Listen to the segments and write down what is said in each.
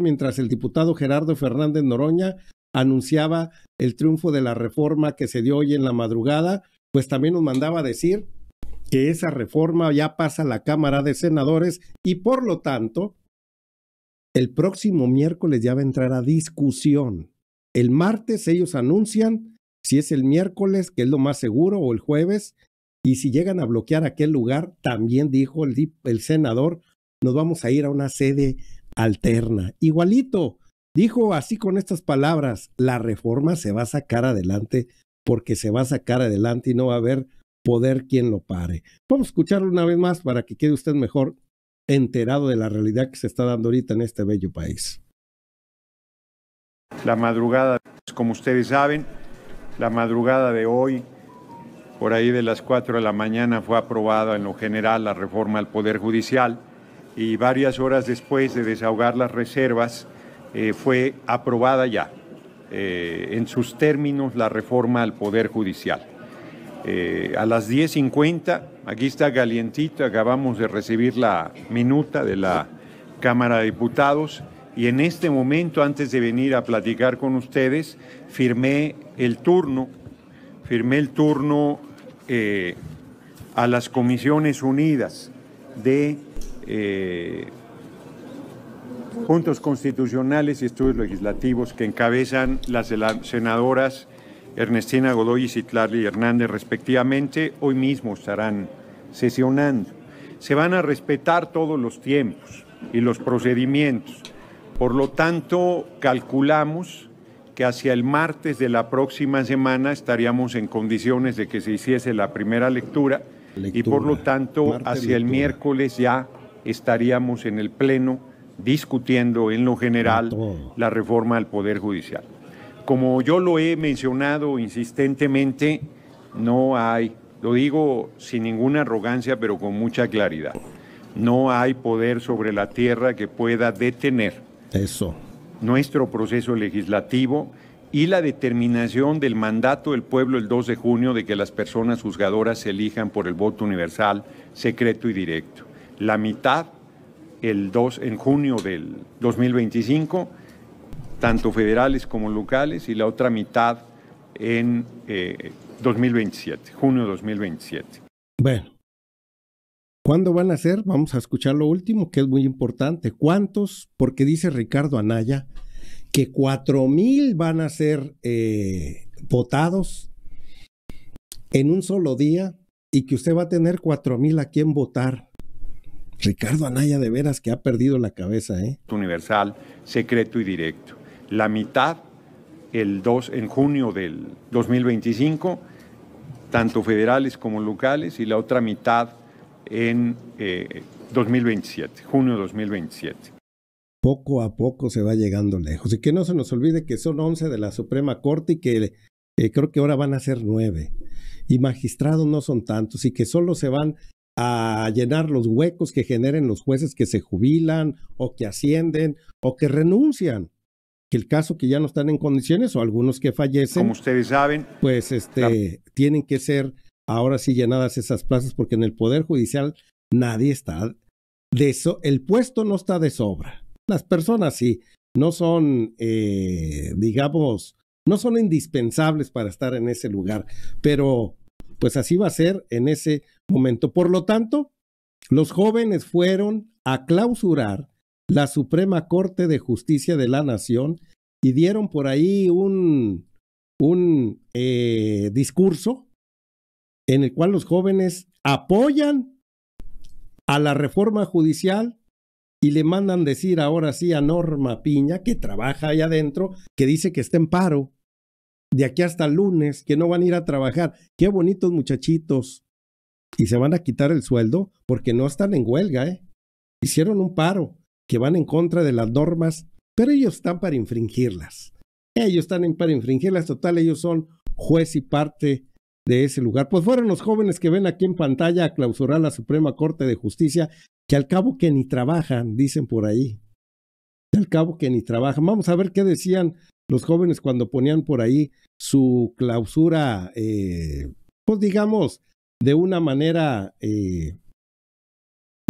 mientras el diputado Gerardo Fernández Noroña anunciaba el triunfo de la reforma que se dio hoy en la madrugada, pues también nos mandaba a decir que esa reforma ya pasa a la Cámara de Senadores y por lo tanto el próximo miércoles ya va a entrar a discusión. El martes ellos anuncian si es el miércoles, que es lo más seguro, o el jueves, y si llegan a bloquear aquel lugar, también dijo el senador, nos vamos a ir a una sede alterna. Igualito, dijo así con estas palabras, la reforma se va a sacar adelante porque se va a sacar adelante y no va a haber poder quien lo pare. Vamos a escucharlo una vez más para que quede usted mejor enterado de la realidad que se está dando ahorita en este bello país. La madrugada, como ustedes saben, la madrugada de hoy, por ahí de las 4 de la mañana, fue aprobada en lo general la reforma al Poder Judicial y varias horas después de desahogar las reservas fue aprobada ya en sus términos la reforma al Poder Judicial. A las 10:50, aquí está calientito, acabamos de recibir la minuta de la Cámara de Diputados y en este momento, antes de venir a platicar con ustedes, firmé el turno a las Comisiones Unidas de Puntos Constitucionales y Estudios Legislativos que encabezan las senadoras Ernestina Godoy y Citlali Hernández respectivamente. Hoy mismo estarán sesionando. Se van a respetar todos los tiempos y los procedimientos. Por lo tanto, calculamos que hacia el martes de la próxima semana estaríamos en condiciones de que se hiciese la primera lectura y por lo tanto hacia el miércoles ya estaríamos en el Pleno discutiendo en lo general la reforma al Poder Judicial. Como yo lo he mencionado insistentemente, no hay, lo digo sin ninguna arrogancia pero con mucha claridad, no hay poder sobre la tierra que pueda detener nuestro proceso legislativo y la determinación del mandato del pueblo el 2 de junio de que las personas juzgadoras se elijan por el voto universal, secreto y directo. La mitad, en junio del 2025, tanto federales como locales, y la otra mitad en 2027, junio de 2027. Bueno, ¿cuándo van a ser? Vamos a escuchar lo último, que es muy importante. ¿Cuántos? Porque dice Ricardo Anaya que 4,000 van a ser votados en un solo día y que usted va a tener 4,000 a quien votar. Ricardo Anaya, de veras que ha perdido la cabeza, ¿eh? Universal, secreto y directo. La mitad, en junio del 2025, tanto federales como locales, y la otra mitad en 2027, junio de 2027. Poco a poco se va llegando lejos. Y que no se nos olvide que son 11 de la Suprema Corte y que creo que ahora van a ser 9. Y magistrados no son tantos y que solo se van a llenar los huecos que generen los jueces que se jubilan o que ascienden o que renuncian, que el caso que ya no están en condiciones o algunos que fallecen, como ustedes saben, pues tienen que ser ahora sí llenadas esas plazas porque en el Poder Judicial nadie está el puesto no está de sobra, las personas sí, no son digamos, no son indispensables para estar en ese lugar, pero pues así va a ser en ese momento. Por lo tanto, los jóvenes fueron a clausurar la Suprema Corte de Justicia de la Nación y dieron por ahí un discurso en el cual los jóvenes apoyan a la reforma judicial y le mandan decir ahora sí a Norma Piña, que trabaja allá adentro, que dice que está en paro de aquí hasta el lunes, que no van a ir a trabajar. Qué bonitos muchachitos. Y se van a quitar el sueldo porque no están en huelga, ¿eh? Hicieron un paro que van en contra de las normas, pero ellos están para infringirlas. Total, ellos son juez y parte de ese lugar. Pues fueron los jóvenes que ven aquí en pantalla a clausurar la Suprema Corte de Justicia, que al cabo que ni trabajan, dicen por ahí. Vamos a ver qué decían los jóvenes cuando ponían por ahí su clausura, pues digamos, de una manera,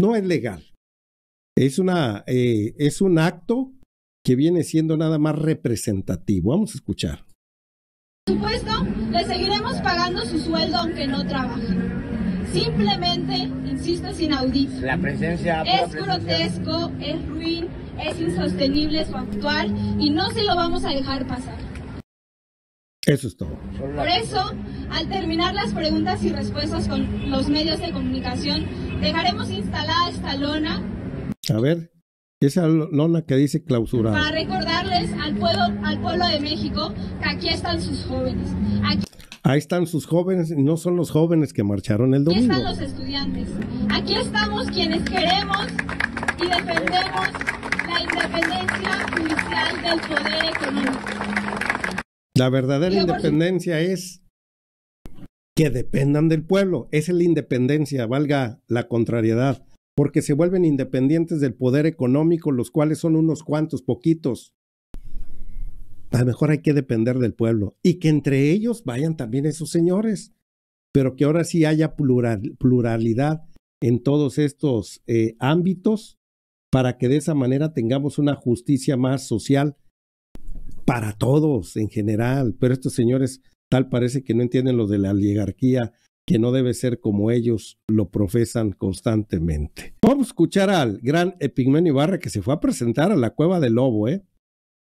no es legal. Es un acto que viene siendo nada más representativo. Vamos a escuchar. Por supuesto, le seguiremos pagando su sueldo aunque no trabaje. Simplemente, insisto, es inaudito. La presencia es grotesco, es ruin, es insostenible su actuar y no se lo vamos a dejar pasar. Eso es todo. Por eso, al terminar las preguntas y respuestas con los medios de comunicación, dejaremos instalada esta lona. A ver, esa lona que dice clausurada. Para recordarles al pueblo de México que aquí están sus jóvenes. Ahí están sus jóvenes, no son los jóvenes que marcharon el domingo. Aquí están los estudiantes. Aquí estamos quienes queremos y defendemos la independencia judicial del poder económico. La verdadera independencia es que dependan del pueblo. Esa es la independencia, valga la contrariedad, porque se vuelven independientes del poder económico, los cuales son unos cuantos, poquitos. A lo mejor hay que depender del pueblo y que entre ellos vayan también esos señores, pero que ahora sí haya pluralidad en todos estos ámbitos para que de esa manera tengamos una justicia más social para todos en general. Pero estos señores tal parece que no entienden lo de la oligarquía, que no debe ser como ellos lo profesan constantemente. Vamos a escuchar al gran Epigmenio Ibarra, que se fue a presentar a la Cueva del Lobo, ¿eh?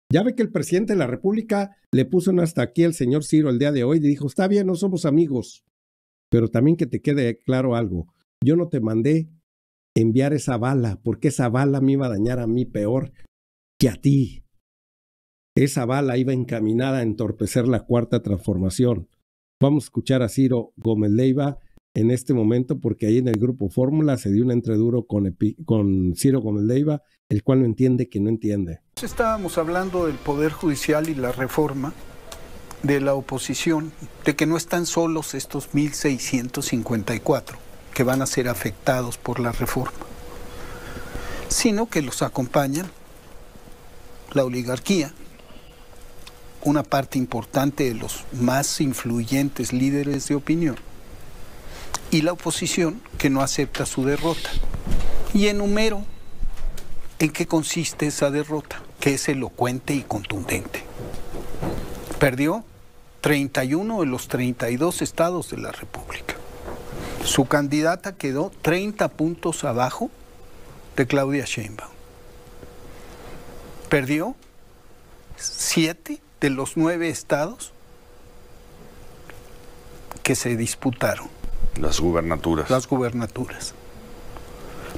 Ya ve que el presidente de la República le puso un hasta aquí al señor Ciro el día de hoy y dijo, está bien, no somos amigos, pero también que te quede claro algo, yo no te mandé enviar esa bala, porque esa bala me iba a dañar a mí peor que a ti. Esa bala iba encaminada a entorpecer la cuarta transformación. Vamos a escuchar a Ciro Gómez Leyva en este momento, porque ahí en el grupo Fórmula se dio un entreduro con Ciro Gómez Leyva, el cual no entiende que no entiende. Estábamos hablando del Poder Judicial y la reforma de la oposición, de que no están solos estos 1654 que van a ser afectados por la reforma, sino que los acompañan la oligarquía, una parte importante de los más influyentes líderes de opinión, y la oposición que no acepta su derrota. Y enumero en qué consiste esa derrota, que es elocuente y contundente. Perdió 31 de los 32 estados de la República. Su candidata quedó 30 puntos abajo de Claudia Sheinbaum. Perdió 7 de los 9 estados que se disputaron. Las gubernaturas. Las gubernaturas.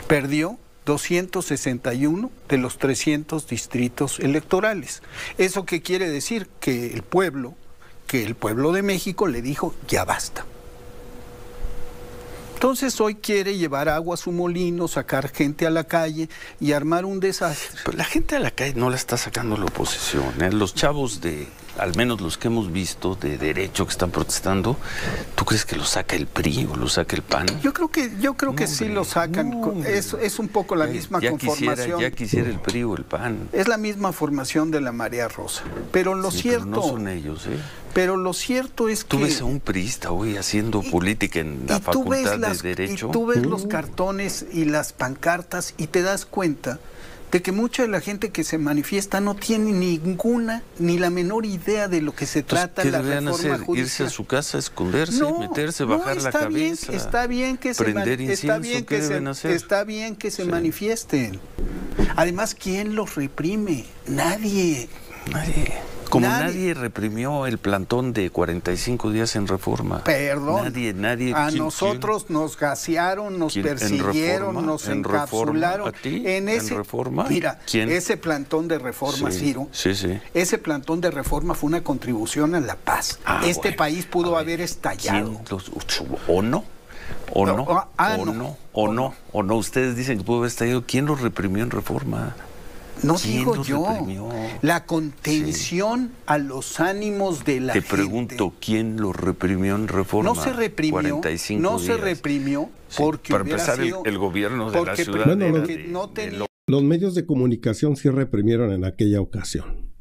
Perdió 261 de los 300 distritos electorales. ¿Eso qué quiere decir? Que el pueblo de México le dijo, ya basta. Entonces hoy quiere llevar agua a su molino, sacar gente a la calle y armar un desastre. Pero la gente a la calle no la está sacando la oposición, ¿eh? Los chavos de... al menos los que hemos visto de derecho que están protestando, ¿tú crees que lo saca el PRI o lo saca el PAN? Yo creo que sí lo sacan. No, es un poco la misma conformación. Ya quisiera el PRI o el PAN. Es la misma formación de la Marea Rosa. Pero lo cierto... Pero no son ellos, ¿eh? Pero lo cierto es que... Tú ves a un priista hoy haciendo política en la Facultad de Derecho. Y tú ves los cartones y las pancartas y te das cuenta de que mucha de la gente que se manifiesta no tiene ninguna, ni la menor idea de lo que se trata la reforma judicial. ¿Irse a su casa, esconderse, meterse, bajar la cabeza? Está bien que se manifiesten. Además, ¿quién los reprime? Nadie. Nadie. Como nadie reprimió el plantón de 45 días en Reforma. Perdón. Nadie. A nosotros nos gasearon, nos persiguieron, nos encapsularon. ¿En Reforma? Mira, ese plantón de Reforma, Ciro. Sí, sí. Ese plantón de Reforma fue una contribución a la paz. Este país pudo haber estallado. ¿O no? ¿O no? ¿O no? Ustedes dicen que pudo haber estallado. ¿Quién los reprimió en Reforma? No digo yo, reprimió? La contención a los ánimos de la gente. Te pregunto, ¿quién lo reprimió en Reforma? No se reprimió, 45 no días. Se reprimió porque para empezar sido, el gobierno de la ciudad. Bueno, los medios de comunicación sí reprimieron en aquella ocasión,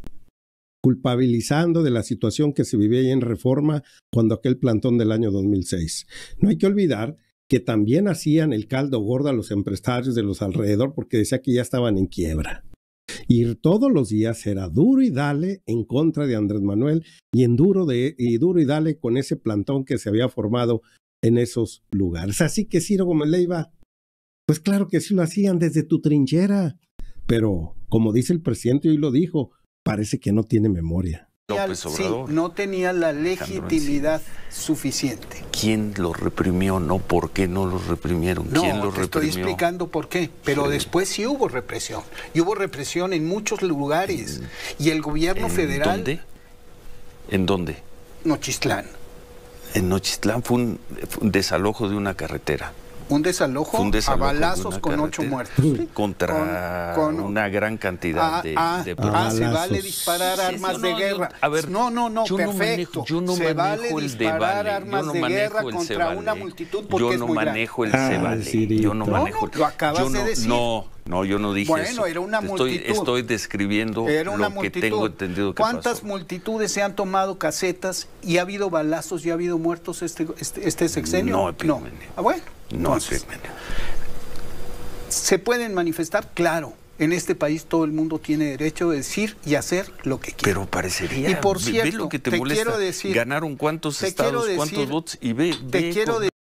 culpabilizando de la situación que se vivía ahí en Reforma cuando aquel plantón del año 2006. No hay que olvidar que también hacían el caldo gordo a los empresarios de los alrededor porque decía que ya estaban en quiebra. Y todos los días era duro y dale en contra de Andrés Manuel y duro y dale con ese plantón que se había formado en esos lugares. Así que Ciro Gómez Leyva, pues claro que sí lo hacían desde tu trinchera, pero como dice el presidente, y hoy lo dijo, parece que no tiene memoria. López Obrador, sí, no tenía la legitimidad suficiente. ¿Quién lo reprimió? No, ¿por qué no lo reprimieron? No, ¿quién lo reprimió? Estoy explicando por qué, pero sí, después sí hubo represión. Y hubo represión en muchos lugares. Y el gobierno federal... ¿Dónde? ¿En dónde? Nochistlán. En Nochistlán fue un desalojo de una carretera. Un desalojo, a balazos con 8 muertos. Contra una gran cantidad de balazos. Se vale disparar armas de guerra. No, perfecto. Se vale disparar armas de guerra contra una multitud porque es muy grande. Yo no manejo el se vale. Lo acabas de decir. No, yo no dije eso. Bueno, era una multitud. Estoy describiendo lo que tengo entendido que pasó. ¿Cuántas multitudes se han tomado casetas y ha habido balazos y ha habido muertos este sexenio? No, Epigmenio. Ah, bueno. Entonces, ¿se pueden manifestar? Claro, en este país todo el mundo tiene derecho a decir y hacer lo que quiera. Pero parecería... Y por cierto, ve lo que te molesta. Quiero decir... Ganaron cuántos estados, cuántos votos y ve.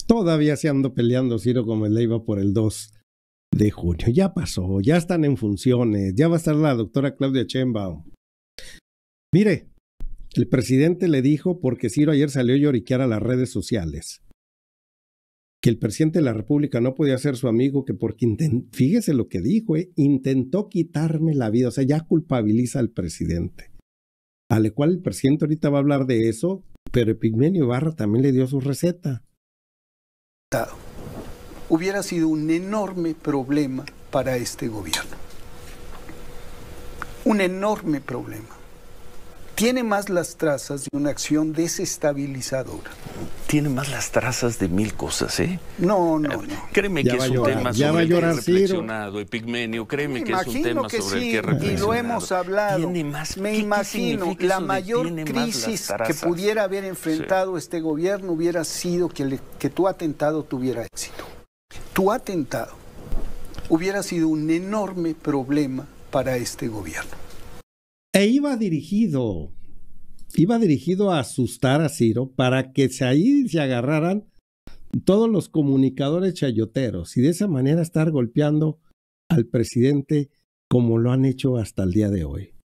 Todavía se ando peleando Ciro Gómez Leyva por el 2 de junio. Ya pasó, ya están en funciones, ya va a estar la doctora Claudia Sheinbaum. Mire, el presidente le dijo, porque Ciro ayer salió a lloriquear a las redes sociales, que el presidente de la República no podía ser su amigo, que porque, fíjese lo que dijo, intentó quitarme la vida. O sea, ya culpabiliza al presidente, al cual el presidente ahorita va a hablar de eso, pero Epigmenio Ibarra también le dio su receta. Hubiera sido un enorme problema para este gobierno. Un enorme problema. Tiene más las trazas de una acción desestabilizadora. Tiene más las trazas de mil cosas, ¿eh? No. Créeme que es un tema sobre el que he reflexionado, Epigmenio. Créeme que es un tema sobre el que he reflexionado. Y lo hemos hablado. Me imagino la mayor crisis que pudiera haber enfrentado este gobierno hubiera sido que tu atentado tuviera éxito. Tu atentado hubiera sido un enorme problema para este gobierno. E iba dirigido a asustar a Ciro para que ahí se agarraran todos los comunicadores chayoteros y de esa manera estar golpeando al presidente como lo han hecho hasta el día de hoy.